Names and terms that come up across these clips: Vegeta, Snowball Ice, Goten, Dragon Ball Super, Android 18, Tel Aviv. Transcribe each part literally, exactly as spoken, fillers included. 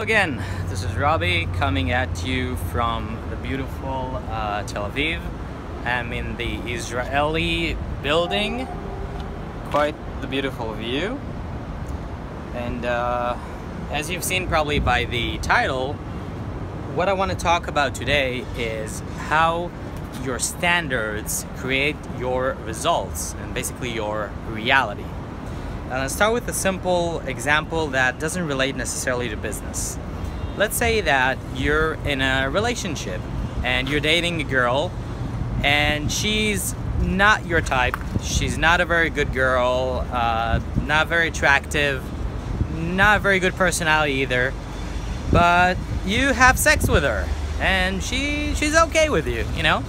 Hello again, this is Robbie coming at you from the beautiful uh, Tel Aviv. I'm in the Israeli building, quite the beautiful view. And uh, as you've seen probably by the title, what I want to talk about today is how your standards create your results and basically your reality. And I'll start with a simple example that doesn't relate necessarily to business. Let's say that you're in a relationship and you're dating a girl and she's not your type. She's not a very good girl, uh, not very attractive, not a very good personality either, but you have sex with her and she she's okay with you, you know?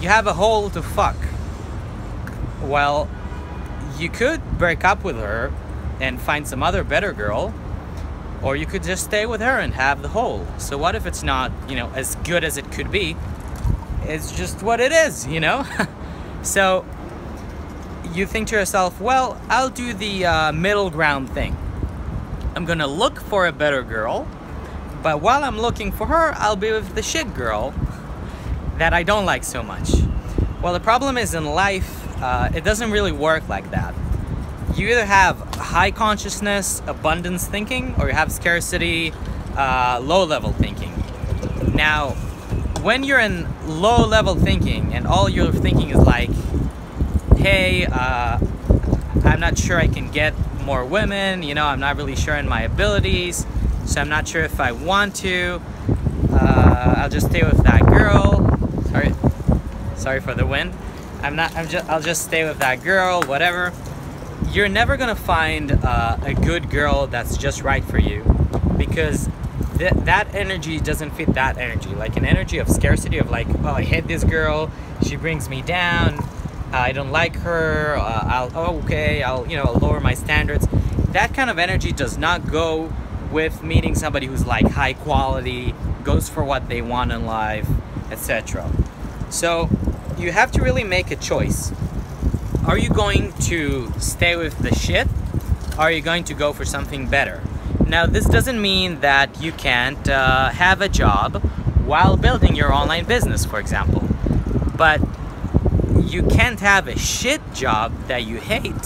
You have a hole to fuck. Well, you could break up with her and find some other better girl, or you could just stay with her and have the hole. So what if it's not, you know, as good as it could be? It's just what it is, you know? So you think to yourself, well, I'll do the uh, middle ground thing. I'm gonna look for a better girl, but while I'm looking for her, I'll be with the shit girl that I don't like so much. Well, the problem is in life, Uh, it doesn't really work like that. You either have high consciousness, abundance thinking, or you have scarcity, uh, low-level thinking. Now, when you're in low-level thinking and all you're thinking is like, hey, uh, I'm not sure I can get more women, you know, I'm not really sure in my abilities, so I'm not sure if I want to, uh, I'll just stay with that girl. Sorry, sorry for the wind. I'm not, I'm just, I'll just stay with that girl, whatever. You're never gonna find uh, a good girl that's just right for you, because th that energy doesn't fit that energy. Like an energy of scarcity of like, oh, I hate this girl, she brings me down, I don't like her, uh, I'll, oh, okay, I'll, you know, lower my standards. That kind of energy does not go with meeting somebody who's like high quality, goes for what they want in life, et cetera. So, you have to really make a choice. Are you going to stay with the shit? Or are you going to go for something better? Now, this doesn't mean that you can't uh, have a job while building your online business, for example. But you can't have a shit job that you hate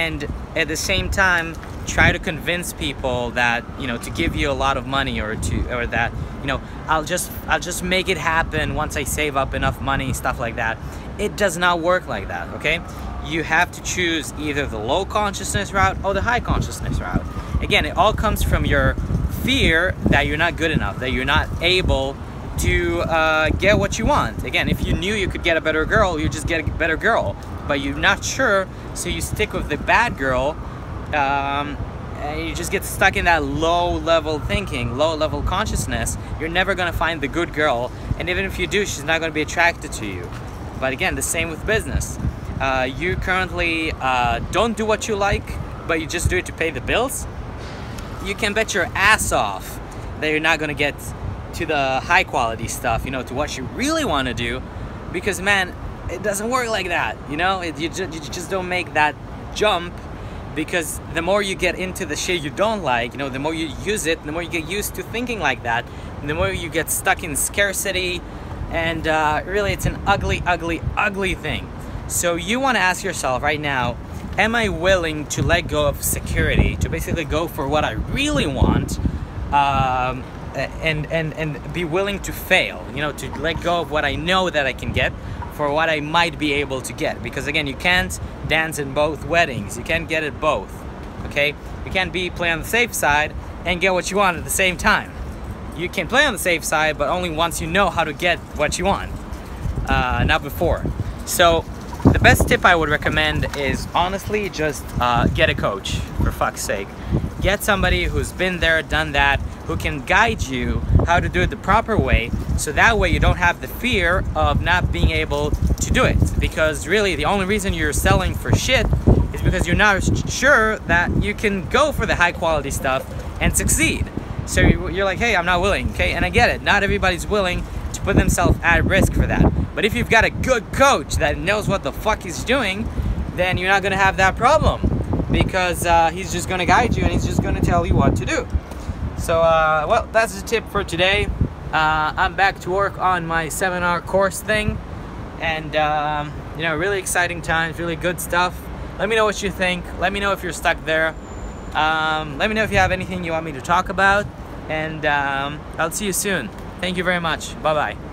and at the same time try to convince people that, you know, to give you a lot of money, or to, or that, you know, I'll just I'll just make it happen once I save up enough money, stuff like that. It does not work like that, okay? You have to choose either the low consciousness route or the high consciousness route. Again, it all comes from your fear that you're not good enough, that you're not able to uh, get what you want. Again, if you knew you could get a better girl, you just get a better girl, but you're not sure, so you stick with the bad girl. Um, and you just get stuck in that low level thinking, low level consciousness. You're never gonna find the good girl, and even if you do, she's not gonna be attracted to you. But again, the same with business. Uh, you currently uh, don't do what you like, but you just do it to pay the bills. You can bet your ass off that you're not gonna get to the high quality stuff, you know, to what you really want to do, because man, it doesn't work like that, you know. It, you, ju you just don't make that jump. Because the more you get into the shit you don't like, you know, the more you use it, the more you get used to thinking like that, the more you get stuck in scarcity, and uh, really it's an ugly, ugly, ugly thing. So you want to ask yourself right now, am I willing to let go of security, to basically go for what I really want, um, and, and, and be willing to fail, you know, to let go of what I know that I can get, for what I might be able to get. Because again, you can't dance in both weddings. You can't get it both, okay? You can't be play on the safe side and get what you want at the same time. You can play on the safe side, but only once you know how to get what you want, uh, not before. So the best tip I would recommend is honestly just uh, get a coach, for fuck's sake. Get somebody who's been there, done that, who can guide you how to do it the proper way, so that way you don't have the fear of not being able to do it. Because really the only reason you're selling for shit is because you're not sure that you can go for the high quality stuff and succeed. So you're like, hey, I'm not willing, okay? And I get it, not everybody's willing to put themselves at risk for that. But if you've got a good coach that knows what the fuck he's doing, then you're not gonna have that problem, because uh, he's just gonna guide you and he's just gonna tell you what to do. So, uh, well, that's the tip for today. Uh, I'm back to work on my seminar course thing, and um, you know, really exciting times, really good stuff. Let me know what you think. Let me know if you're stuck there. Um, let me know if you have anything you want me to talk about, and um, I'll see you soon. Thank you very much. Bye-bye.